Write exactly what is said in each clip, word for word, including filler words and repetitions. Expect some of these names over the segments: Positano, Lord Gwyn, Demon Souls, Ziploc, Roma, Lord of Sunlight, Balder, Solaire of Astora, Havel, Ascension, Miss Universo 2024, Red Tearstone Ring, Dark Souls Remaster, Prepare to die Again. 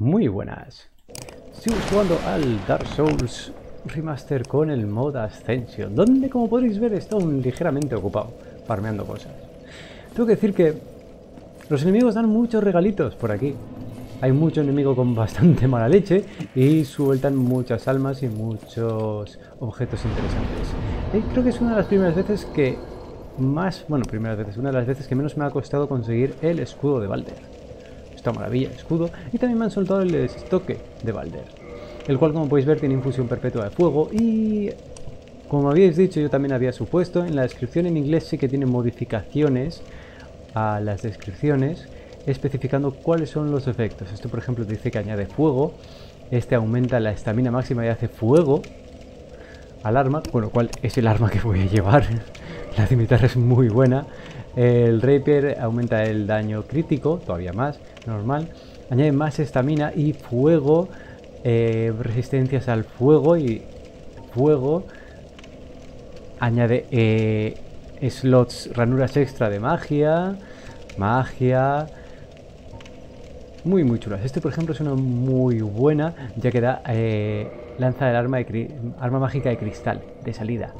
Muy buenas. Sigo jugando al Dark Souls Remaster con el mod Ascension, donde, como podéis ver, está un ligeramente ocupado, farmeando cosas. Tengo que decir que los enemigos dan muchos regalitos por aquí. Hay mucho enemigo con bastante mala leche y sueltan muchas almas y muchos objetos interesantes. Y creo que es una de las primeras veces que más... Bueno, primeras veces, una de las veces que menos me ha costado conseguir el escudo de Balder. Esta maravilla, escudo. Y también me han soltado el estoque de Balder, el cual, como podéis ver, tiene infusión perpetua de fuego y... Como habéis dicho, yo también había supuesto, en la descripción en inglés sí que tiene modificaciones a las descripciones, especificando cuáles son los efectos. Esto, por ejemplo, te dice que añade fuego. Este aumenta la estamina máxima y hace fuego al arma, bueno, cuál es el arma que voy a llevar. La cimitarra es muy buena. El rapier aumenta el daño crítico, todavía más, normal. Añade más estamina y fuego, eh, resistencias al fuego y fuego. Añade eh, slots, ranuras extra de magia, magia... Muy, muy chulas. Este, por ejemplo, es una muy buena, ya que da eh, lanza el arma, de arma mágica de cristal, de salida.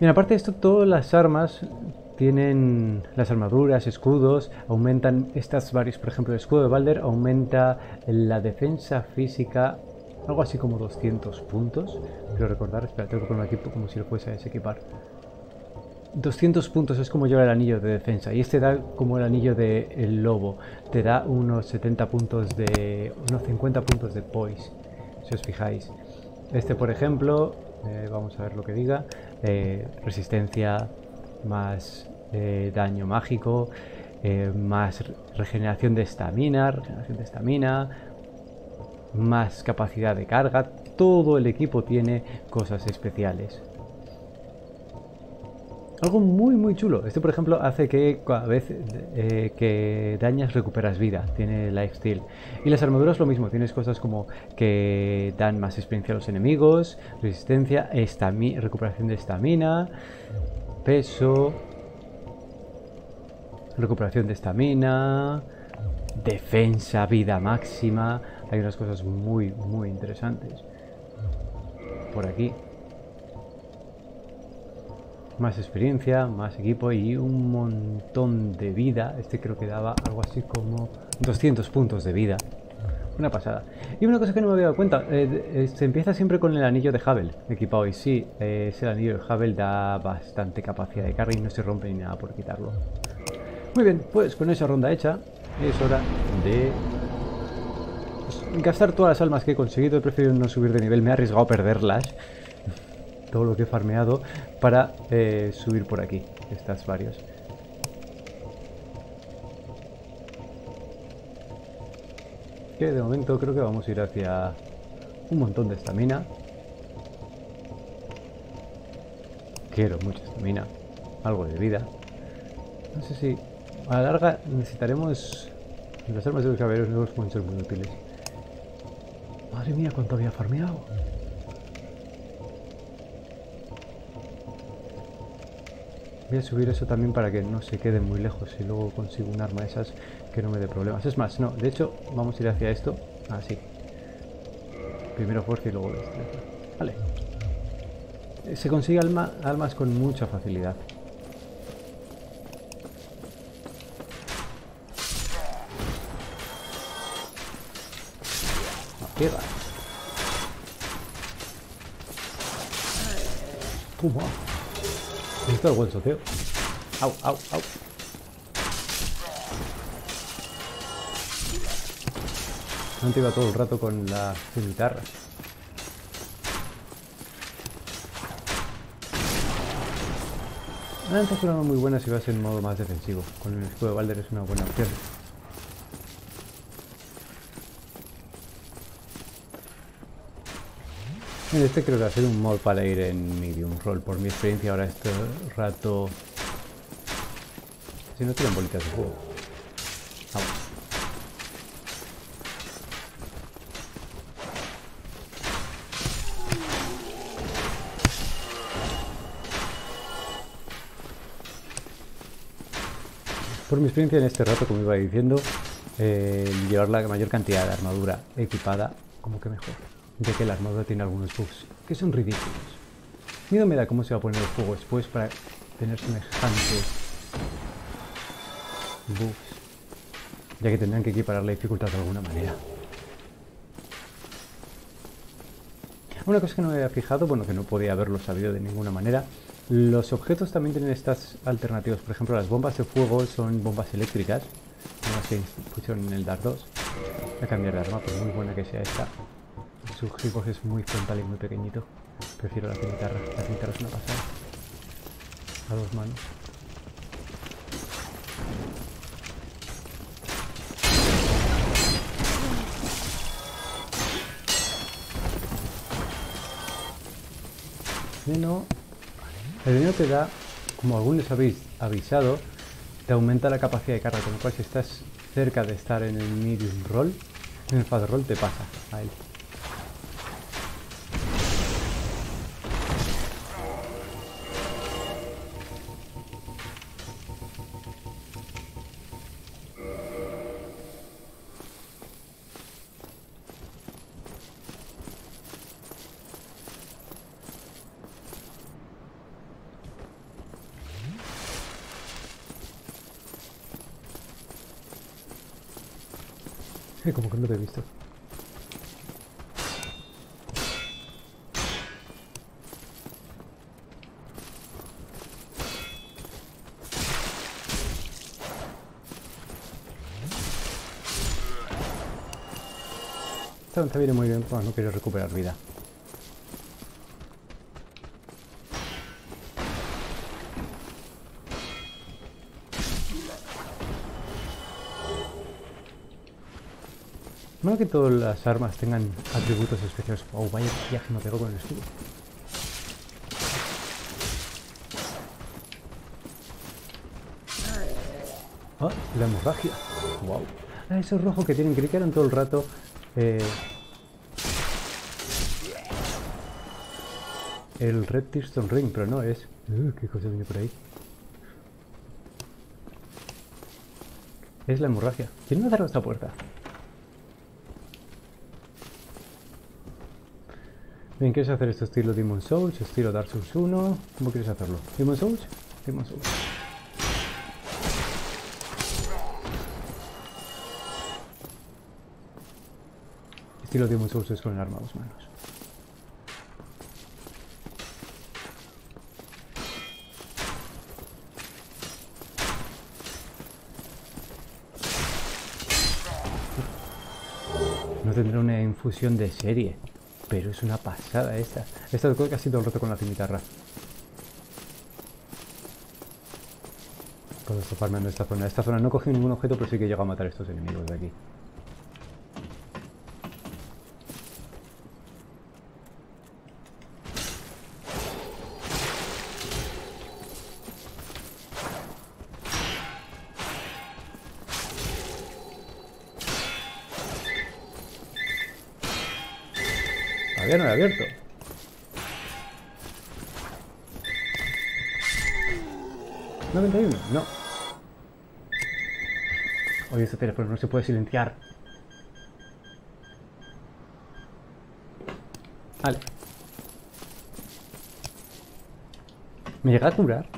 Bien, aparte de esto, todas las armas tienen las armaduras, escudos, aumentan estas varios. Por ejemplo, el escudo de Balder aumenta la defensa física, algo así como doscientos puntos. Quiero recordar, espera, tengo que ponerlo aquí como si lo fuese a desequipar. doscientos puntos es como lleva el anillo de defensa, y este da como el anillo del lobo, te da unos setenta puntos de... unos cincuenta puntos de poise, si os fijáis. Este, por ejemplo, eh, vamos a ver lo que diga, eh, resistencia más eh, daño mágico, eh, más regeneración de estamina, regeneración de estamina, más capacidad de carga. Todo el equipo tiene cosas especiales. Algo muy muy chulo. Este, por ejemplo, hace que cada vez eh, que dañas recuperas vida. Tiene lifesteal. Y las armaduras lo mismo. Tienes cosas como que dan más experiencia a los enemigos, resistencia, recuperación de estamina, peso, recuperación de estamina, defensa, vida máxima. Hay unas cosas muy muy interesantes. Por aquí. Más experiencia, más equipo y un montón de vida. Este creo que daba algo así como doscientos puntos de vida. Una pasada. Y una cosa que no me había dado cuenta, eh, se empieza siempre con el anillo de Havel equipado. Y sí, eh, ese anillo de Havel da bastante capacidad de carga y no se rompe ni nada por quitarlo. Muy bien, pues con esa ronda hecha, es hora de pues, gastar todas las almas que he conseguido. He preferido no subir de nivel, me he arriesgado a perderlas. Todo lo que he farmeado para eh, subir por aquí, estas varios. Que de momento creo que vamos a ir hacia un montón de estamina. Quiero mucha estamina, algo de vida. No sé si a la larga necesitaremos... Las armas de los caballeros nuevos pueden ser muy útiles. Madre mía, cuánto había farmeado. Voy a subir eso también para que no se quede muy lejos y luego consigo un arma de esas que no me dé problemas. Es más, no, de hecho vamos a ir hacia esto, así. Primero fuerza y luego destreza. Vale. Se consigue alma, almas con mucha facilidad. Tierra. ¡Pumba! Esto es buen soteo. Au, au, au. Antes iba todo el rato con la guitarra. Antes es una muy buena si vas en modo más defensivo. Con el escudo de Balder es una buena opción. Este creo que va a ser un mod para ir en medium roll, por mi experiencia ahora este rato. Si no tiran bolitas de juego. Vamos. Por mi experiencia en este rato, como iba diciendo, eh, llevar la mayor cantidad de armadura equipada, como que mejor, ya que la armadura tiene algunos bugs que son ridículos. Miedo me da cómo se va a poner el juego después para tener semejantes bugs, ya que tendrán que equiparar la dificultad de alguna manera. Una cosa que no me había fijado, bueno, que no podía haberlo sabido de ninguna manera, los objetos también tienen estas alternativas. Por ejemplo, las bombas de fuego son bombas eléctricas, como se pusieron en el Dark dos. Voy a cambiar de arma, por muy buena que sea esta. Su hip-hop es muy frontal y muy pequeñito. Prefiero la cimitarra, la cimitarra es una pasada. A dos manos. Veneno. El veneno te da, como algunos habéis avisado, te aumenta la capacidad de carga, con lo cual si estás cerca de estar en el medium roll, en el fast roll te pasa a él. Como que no te he visto. Esta lanza viene muy bien, pues no quiero recuperar vida. Malo que todas las armas tengan atributos especiales. Oh, vaya viaje me pegó con el escudo. Ah, la hemorragia. Wow. Ah, esos rojos que tienen, creí que eran todo el rato. Eh, el Red Tearstone Ring, pero no es. Uh, qué cosa viene por ahí. Es la hemorragia. ¿Quién me ha cerrado esta puerta? Bien, ¿quieres hacer esto estilo Demon Souls, estilo Dark Souls uno? ¿Cómo quieres hacerlo? ¿Demon Souls? Demon Souls. Estilo Demon Souls es con el arma a dos manos. No tendré una infusión de serie. Pero es una pasada esta. Esta casi todo el rato con la cimitarra. Puedo estar farmeando esta zona. Esta zona no he cogido ningún objeto, pero sí que he llegado a matar a estos enemigos de aquí. Ya no lo he abierto. noventa y uno, no. Oye, este teléfono no se puede silenciar. Vale. ¿Me llega a curar?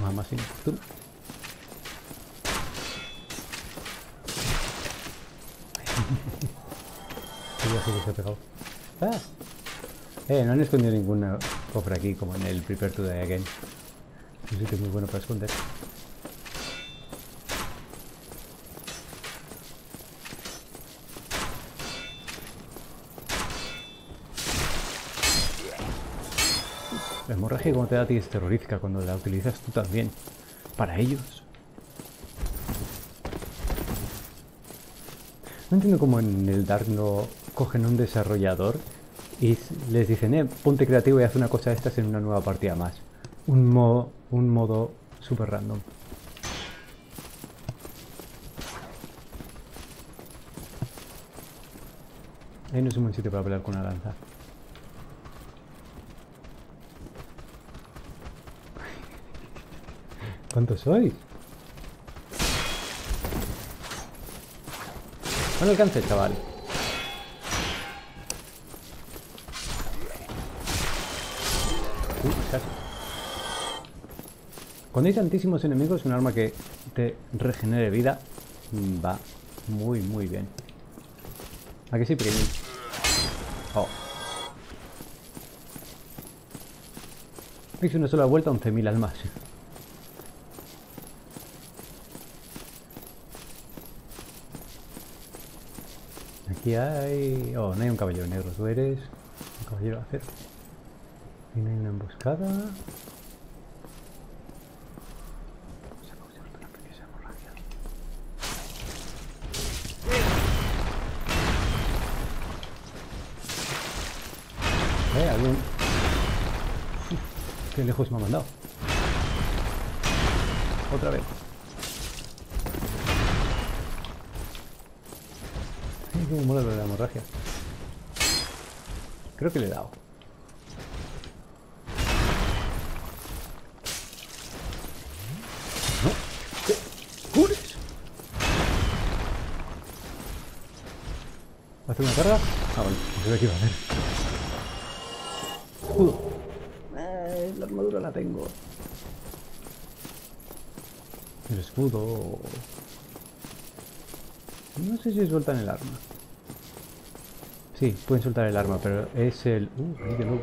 Mamá sin fortuna. Que se ha pegado. Ah. Eh, no han escondido ninguna cofre aquí, como en el Prepare to die Again. Un sitio muy bueno para esconder. La hemorragia como te da a ti es terrorífica cuando la utilizas tú también. Para ellos. No entiendo cómo en el Dark no... cogen un desarrollador y les dicen, eh, ponte creativo y haz una cosa de estas en una nueva partida más. Un modo, un modo super random. Ahí no es un buen sitio para pelear con una lanza. ¿Cuántos sois? Buen alcance, chaval. Uh, casi. Cuando hay tantísimos enemigos, un arma que te regenere vida va muy, muy bien. ¿A que sí, pequeñín? Oh. Hice una sola vuelta, once mil almas. Aquí hay... Oh, no hay un caballero negro. Tú eres un caballero acero. Y no hay una emboscada... Eh, algún... Qué lejos me ha mandado. Otra vez. Ay, qué mola lo de la hemorragia. Creo que le he dado. ¿No? ¿Qué? ¿Cures? ¿Va a hacer una carga? Ah, bueno, creo que iba a hacer. Eh, la armadura la tengo. El escudo. No sé si sueltan el arma. Sí, pueden soltar el arma, pero es el... Uh, de nuevo.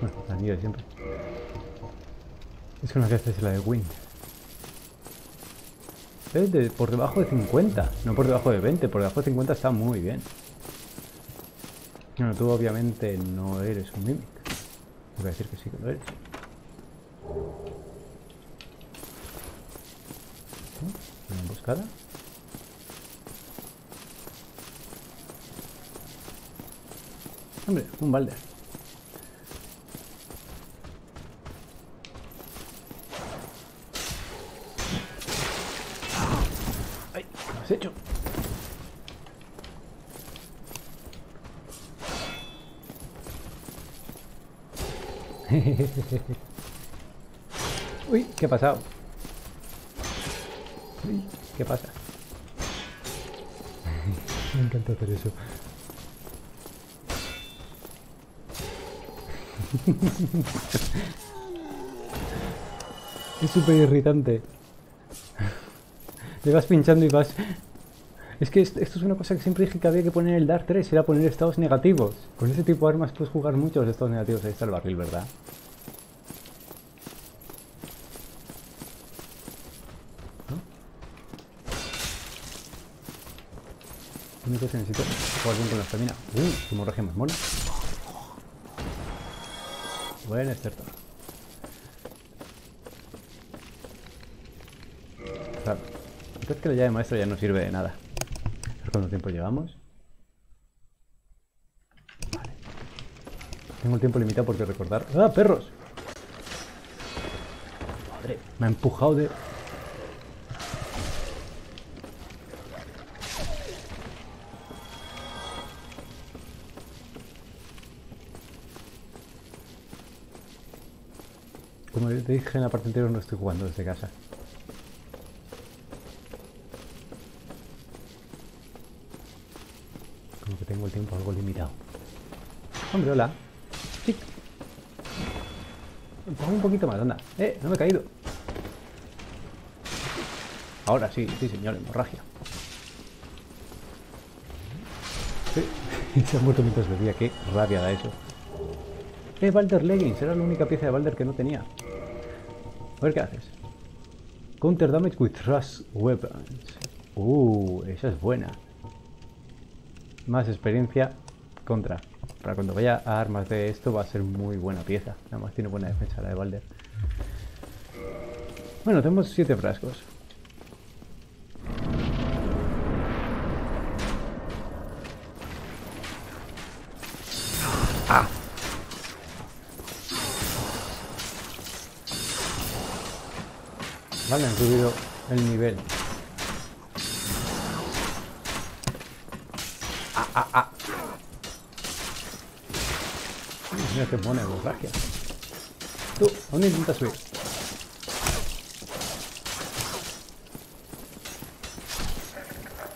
Bueno, la nieve siempre. Es que no, que esta es la de Gwyn. Es de, por debajo de cincuenta. No por debajo de veinte, por debajo de cincuenta está muy bien. Bueno, tú obviamente no eres un mimic. Voy a decir que sí que lo eres. ¿Una emboscada? Hombre, un Balder. ¡Ay! ¿Qué has hecho? Uy, ¿qué ha pasado? Uy, ¿qué pasa? Me encanta hacer eso. Es súper irritante. Le vas pinchando y vas... Es que esto, esto es una cosa que siempre dije que había que poner en el Dark tres, era poner estados negativos. Con ese tipo de armas puedes jugar muchos estados negativos. Ahí está el barril, ¿verdad? ¿No? Lo único que necesito es jugar bien con la estamina. Uy, su hemorragia más mola. Buen extertor. Claro, entonces que la llave maestra ya no sirve de nada. ¿Cuánto tiempo llevamos? Vale. Tengo el tiempo limitado porque recordar... ¡Ah, perros! Madre, me ha empujado de... Como te dije en la parte anterior, no estoy jugando desde casa. Tengo el tiempo algo limitado. Hombre, hola. Sí. Pongo un poquito más, anda. Eh, no me he caído. Ahora sí, sí señor, hemorragia. Sí. Se ha muerto mientras bebía, qué rabia da eso. Eh, Balder Leggings, era la única pieza de Balder que no tenía. A ver qué haces. Counter damage with thrust weapons. Uh, esa es buena. Más experiencia contra. Para cuando vaya a armas de esto va a ser muy buena pieza. Además tiene buena defensa la de Balder. Bueno, tenemos siete frascos. ¡Ah! Vale, han subido el nivel. Ah, ah. Mira qué buena hemorragia. Tú, aún intentas subir.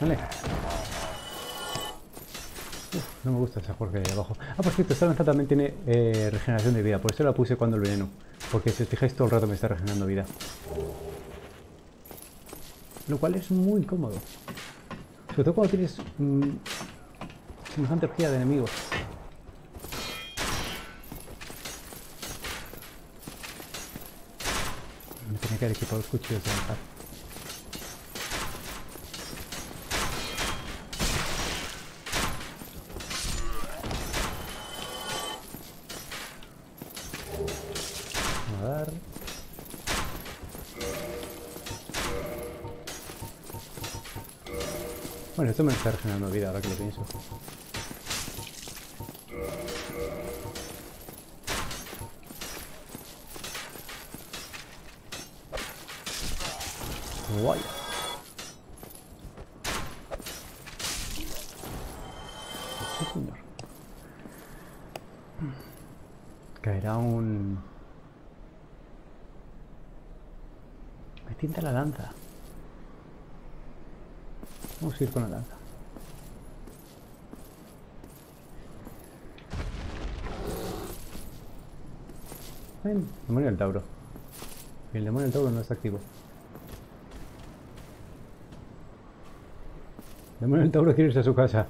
Vale. no me gusta esa Jorge de abajo. Ah, por cierto, esta lanza también tiene eh, regeneración de vida. Por eso la puse cuando el veneno. Porque si os fijáis, todo el rato me está regenerando vida. Lo cual es muy cómodo. Sobre todo cuando tienes mmm, semejante orgía de enemigos. Me tenía que haber equipado los cuchillos de lanzar. Bueno, esto me está regenerando vida ahora que lo pienso. Guay. Sí, señor. Caerá un... Me tinta la lanza. Vamos a ir con la lanza. El demonio del Tauro. El demonio del Tauro no está activo. El demonio del Tauro quiere irse a su casa.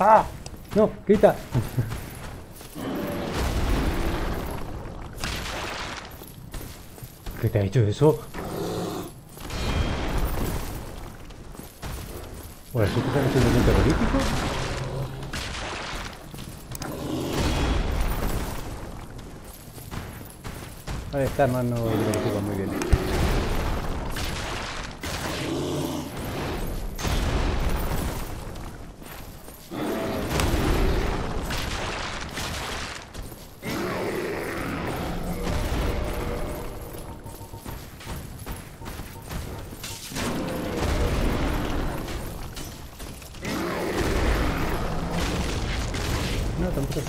¡Ah! ¡No! ¡Quita! ¿Qué te ha hecho eso? ¿O eso te ha hecho un elemento terrorífico? Vale, esta hermano lo muy bien.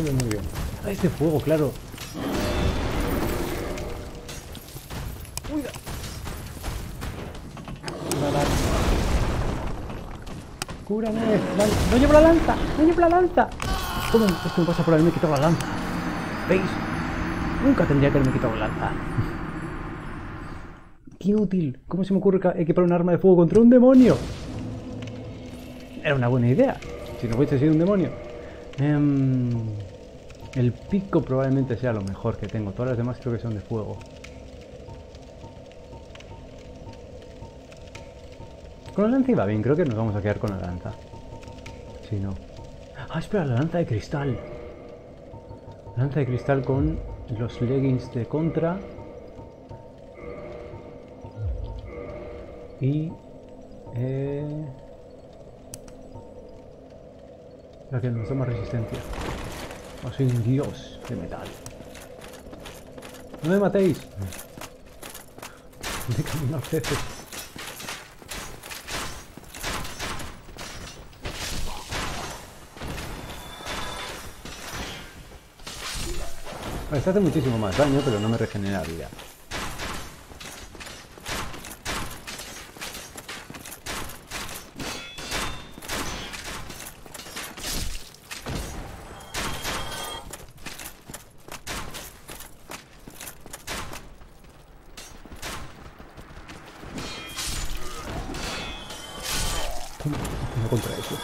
Muy bien. Ah, este fuego, claro. Uy, la lanza. Cúrame. Vale. No llevo la lanza. No llevo la lanza. ¿Cómo es que me pasa por haberme quitado la lanza? ¿Veis? Nunca tendría que haberme quitado la lanza. Qué útil. ¿Cómo se me ocurre equipar un arma de fuego contra un demonio? Era una buena idea. Si no hubiese sido un demonio. Um, el pico probablemente sea lo mejor que tengo. Todas las demás creo que son de fuego. Con la lanza iba bien. Creo que nos vamos a quedar con la lanza. Si no... Ah, espera, la lanza de cristal. La lanza de cristal con los leggings de contra. Y... Eh... la que nos da más resistencia. Oh, soy un dios de metal. ¡No me matéis! Me caen los jefes. Vale, este hace muchísimo más daño, pero no me regenera vida. No contra eso.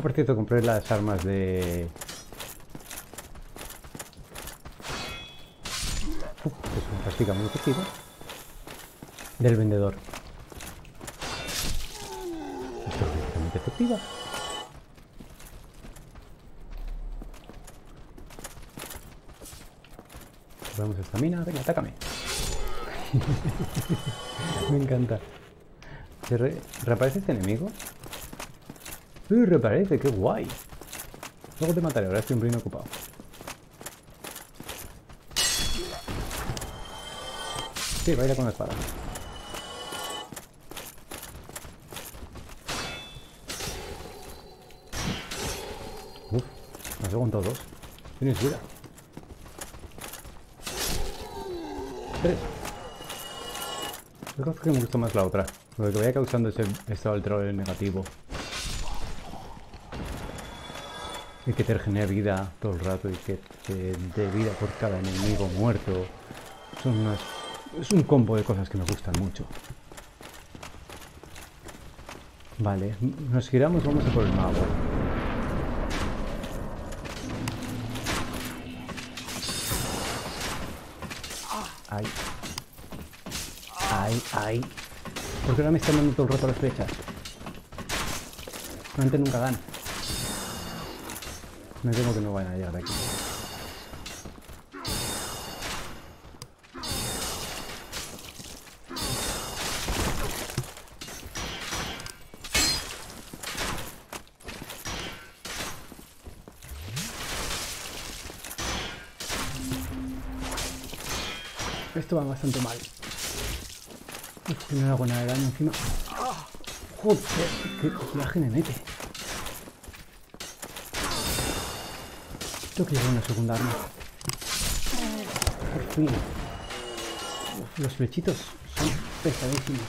Por cierto, compré las armas de... Uh, es una práctica muy efectiva. Del vendedor. Esto es prácticamente efectiva. Vamos a esta mina. Venga, atácame. Me encanta. ¿Se re reaparece este enemigo? ¡Uy, reaparece! ¡Qué guay! Luego te mataré, ahora estoy un pleno ocupado. Sí, va a ir con la espada. pego con todos. Tienes vida. Tres. Yo creo que me gustó más la otra. Lo que vaya causando es el estado del troll negativo. Y que te regenere vida todo el rato y que te dé vida por cada enemigo muerto. Son unas... Es un combo de cosas que me gustan mucho. Vale, nos giramos, vamos a por el mago. Ay. Ay, ay. ¿Por qué no me están dando todo el rato las flechas? Antes nunca dan. Me temo que no van a llegar de aquí. Esto va bastante mal. Es que no le hago nada de daño encima. Joder, qué colaje me mete. Tengo que llevar una segunda arma. Por fin. Los flechitos son pesadísimos.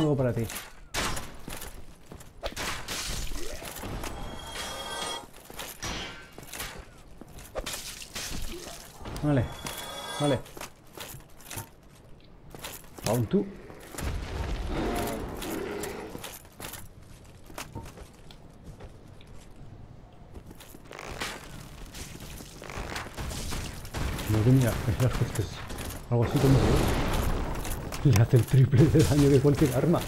Algo para ti. Vale, vale. Aún tú. Mira, esto es algo así como que le hace el triple de daño de cualquier arma.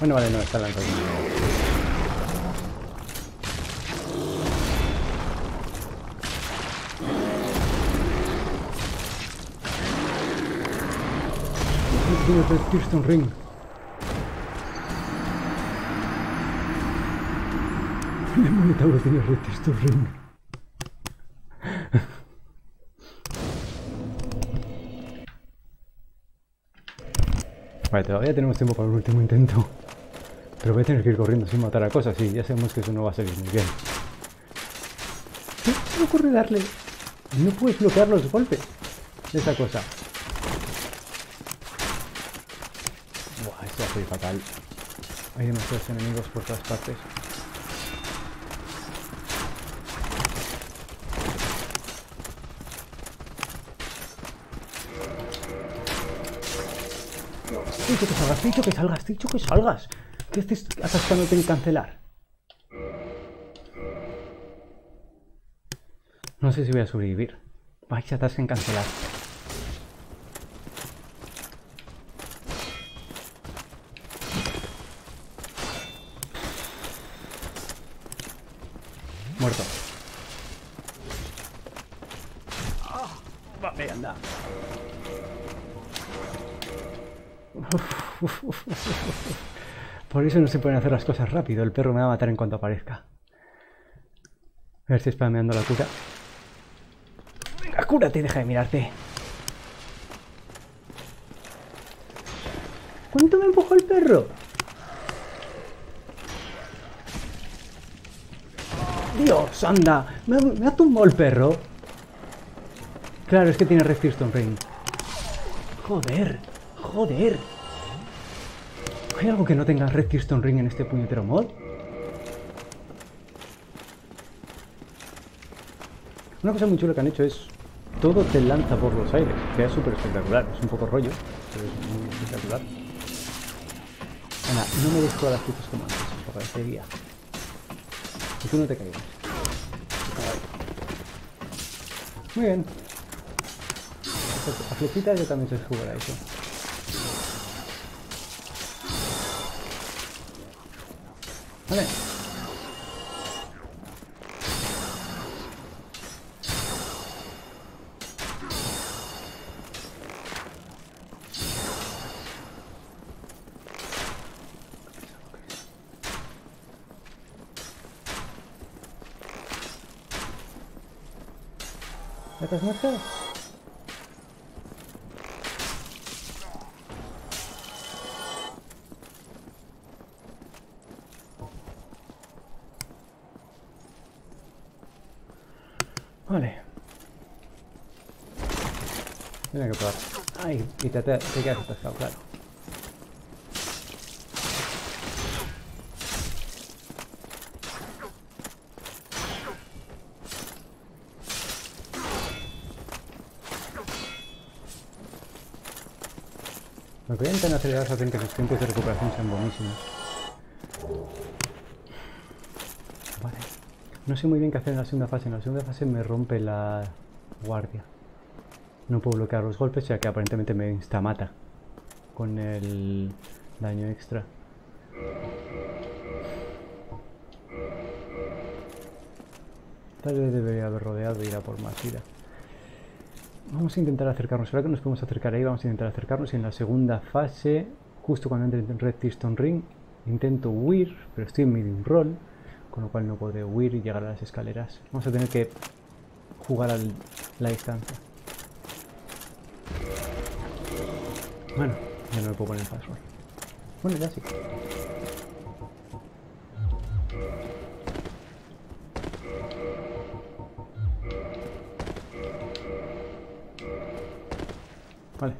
Bueno, vale, no, está lanzando. Tiene Red Tearstone Ring. El monetauro tiene Red Tearstone Ring. Vale, todavía tenemos tiempo para el último intento. Pero voy a tener que ir corriendo sin matar a cosas y ya sabemos que eso no va a salir muy bien. ¿Qué se ocurre darle? No puedes bloquear los golpes de esa cosa. Buah, esto va a ser fatal. Hay demasiados enemigos por todas partes. Dicho que salgas, dicho que salgas, dicho que salgas. Que estés atascándote en cancelar. No sé si voy a sobrevivir. Vais a atascar en cancelar. Muerto. Vale, anda. Uf, uf, uf, uf. Por eso no se pueden hacer las cosas rápido. El perro me va a matar en cuanto aparezca. A ver si spameando la cura. Venga, cúrate y deja de mirarte. ¿Cuánto me empujó el perro? Dios, anda. Me ha, me ha tumbado el perro. Claro, es que tiene Red Tearstone Ring. Joder, joder. ¿Hay algo que no tenga Red Tearstone Ring en este puñetero mod? Una cosa muy chula que han hecho es... Todo te lanza por los aires, que es súper espectacular. Es un poco rollo, pero es muy espectacular. Ana, no me dejo a las putas como antes, por parecería. Y tú no te caigas. Muy bien. A flechita yo también sé jugar a eso. Vale. ¿Estás muerto? Vale. Tiene que probar. Ay, y te, te, te quedas atascado, claro. Lo que voy a intentar acelerar es que los tiempos de recuperación sean buenísimos. Vale. No sé muy bien qué hacer en la segunda fase. En la segunda fase me rompe la guardia. No puedo bloquear los golpes, ya que aparentemente me instamata con el daño extra. Tal vez debería haber rodeado e ir a por más vida. Vamos a intentar acercarnos. Ahora que nos podemos acercar ahí, vamos a intentar acercarnos. Y en la segunda fase, justo cuando entre en Red Tearstone Ring, intento huir, pero estoy en medio de un rol, con lo cual no podré huir y llegar a las escaleras. Vamos a tener que jugar a la distancia. Bueno, ya no me puedo poner el password. Bueno, ya sí. Vale.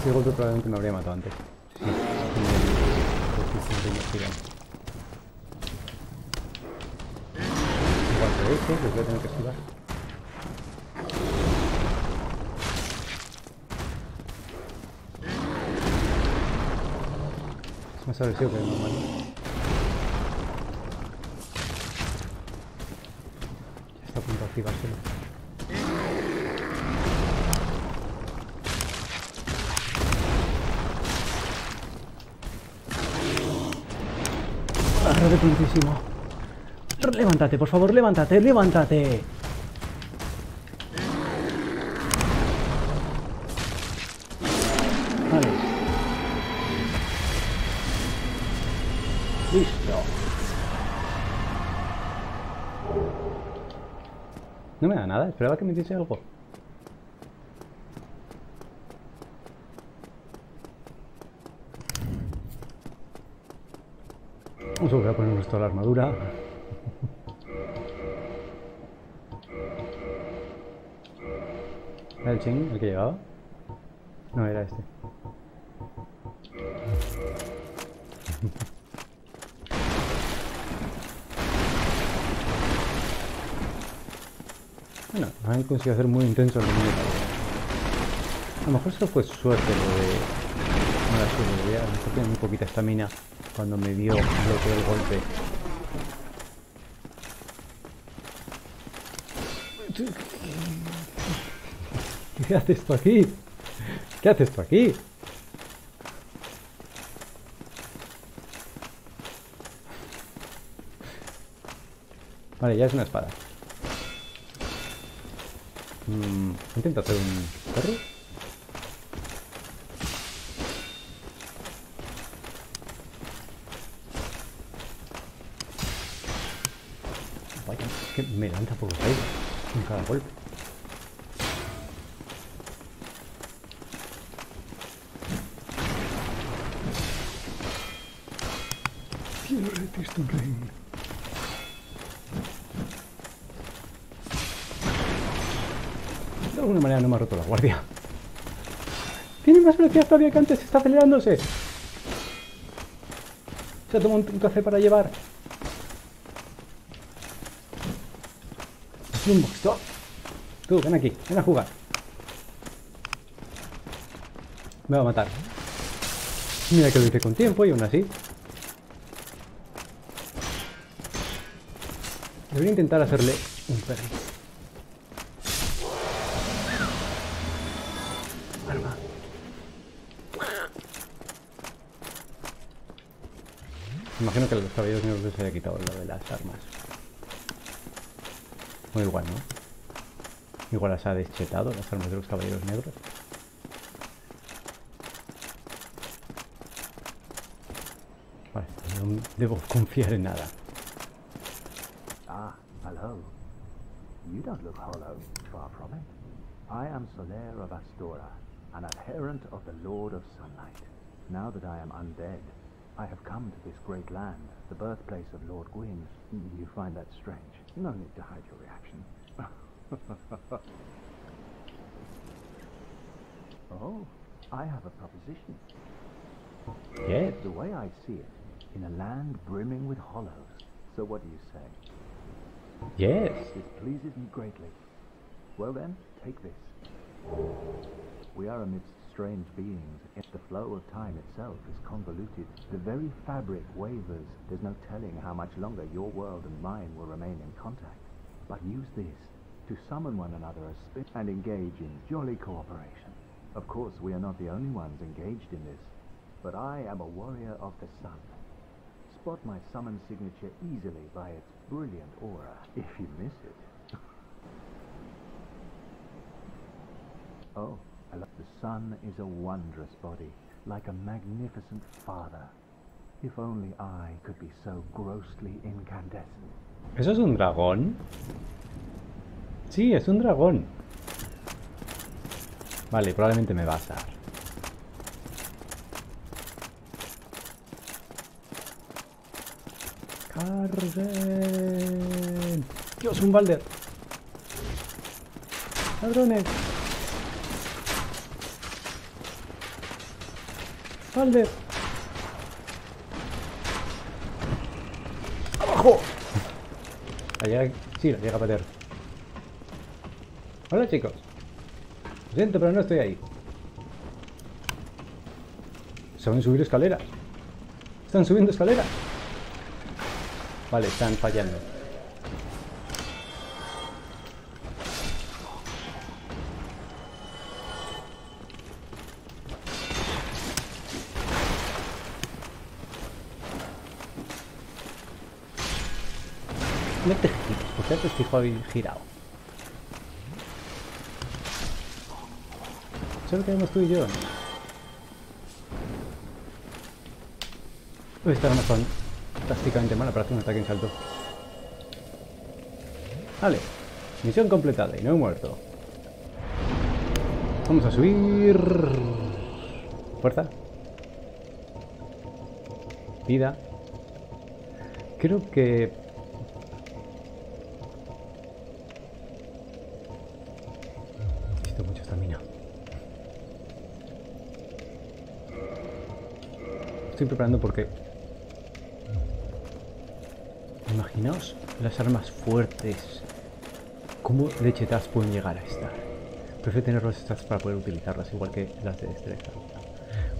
Ese golpe probablemente me habría matado antes. Sí, igual que este, los voy a tener que esquivar. Es más agresivo que el normal. Ya está a punto de activárselo. Repentísimo. Levántate, por favor, levántate, levántate. Vale. Listo. No me da nada, esperaba que me diese algo. Vamos a volver a ponernos toda la armadura. ¿Era el Ching el que llegaba? No, era este. Bueno, han conseguido hacer muy intenso el mundo. A lo mejor eso fue suerte lo de... No era suerte, voy a... Esto tiene muy poquita estamina. Cuando me dio bloqueo el golpe. ¿Qué haces tú aquí? ¿Qué haces tú aquí? Vale, ya es una espada. Mm, intenta hacer un perro. Me lanza por los aires con cada golpe. Quiero Redstone Ring. De alguna manera no me ha roto la guardia. Tiene más velocidad todavía que antes, está acelerándose. Se ha tomado un café para llevar. Un box top. Tú, ven aquí, ven a jugar. Me va a matar. Mira que lo hice con tiempo y aún así. Debería intentar hacerle un perro. Arma. Imagino que a los caballeros no les haya quitado lo de las armas. Bueno, igual, ¿no? Igual las ha deschetado las armas de los caballeros negros. Vale, no debo confiar en nada. Ah, hello. You don't look hollow, far from it. I am Solaire of Astora, an adherent of the Lord of Sunlight. Now that I am undead, I have come to this great land, the birthplace of Lord Gwyn. You find that strange. No need to hide your reaction. Oh, I have a proposition. Yes. The way I see it, in a land brimming with hollows. So what do you say? Yes. This pleases me greatly. Well then, take this. We are amidst strange beings, yet the flow of time itself is convoluted. The very fabric wavers. There's no telling how much longer your world and mine will remain in contact. But use this to summon one another as spirits and engage in jolly cooperation. Of course, we are not the only ones engaged in this, but I am a warrior of the sun. Spot my summon signature easily by its brilliant aura, if you miss it. Oh, I love the sun is a wondrous body, like a magnificent father. If only I could be so grossly incandescent. ¿Eso es un dragón? Sí, es un dragón. Vale, probablemente me va a dar. ¡Carguen! ¡Dios, un Balder! ¡Ladrones! ¡Balder! ¡Abajo! Allá, sí, la llega a patear. Hola, chicos. Lo siento, pero no estoy ahí. Saben subir escaleras. Están subiendo escaleras. Vale, están fallando. No te gires, porque te fijo girado. Solo quedamos tú y yo. Uy, está más fácil. Fantásticamente mala para hacer un ataque en salto. Vale, misión completada y no he muerto. Vamos a subir. Fuerza. Vida. Creo que... necesito mucha estamina. Estoy preparando porque... imaginaos las armas fuertes. ¿Cómo lechetas pueden llegar a estar? Prefiero tener los stats para poder utilizarlas, igual que las de destreza.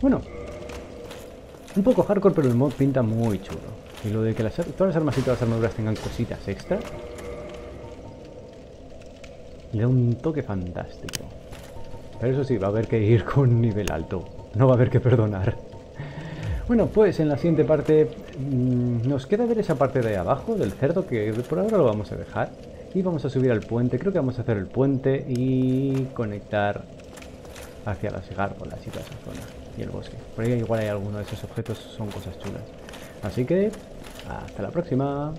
Bueno, un poco hardcore, pero el mod pinta muy chulo. Y lo de que las, todas las armas y todas las armaduras tengan cositas extra le da un toque fantástico. Pero eso sí, va a haber que ir con nivel alto. No va a haber que perdonar. Bueno, pues en la siguiente parte mmm, nos queda ver esa parte de abajo del cerdo, que por ahora lo vamos a dejar. Y vamos a subir al puente, creo que vamos a hacer el puente y conectar hacia las gárgolas y toda esa zona. Y el bosque. Por ahí igual hay alguno de esos objetos, son cosas chulas. Así que, hasta la próxima.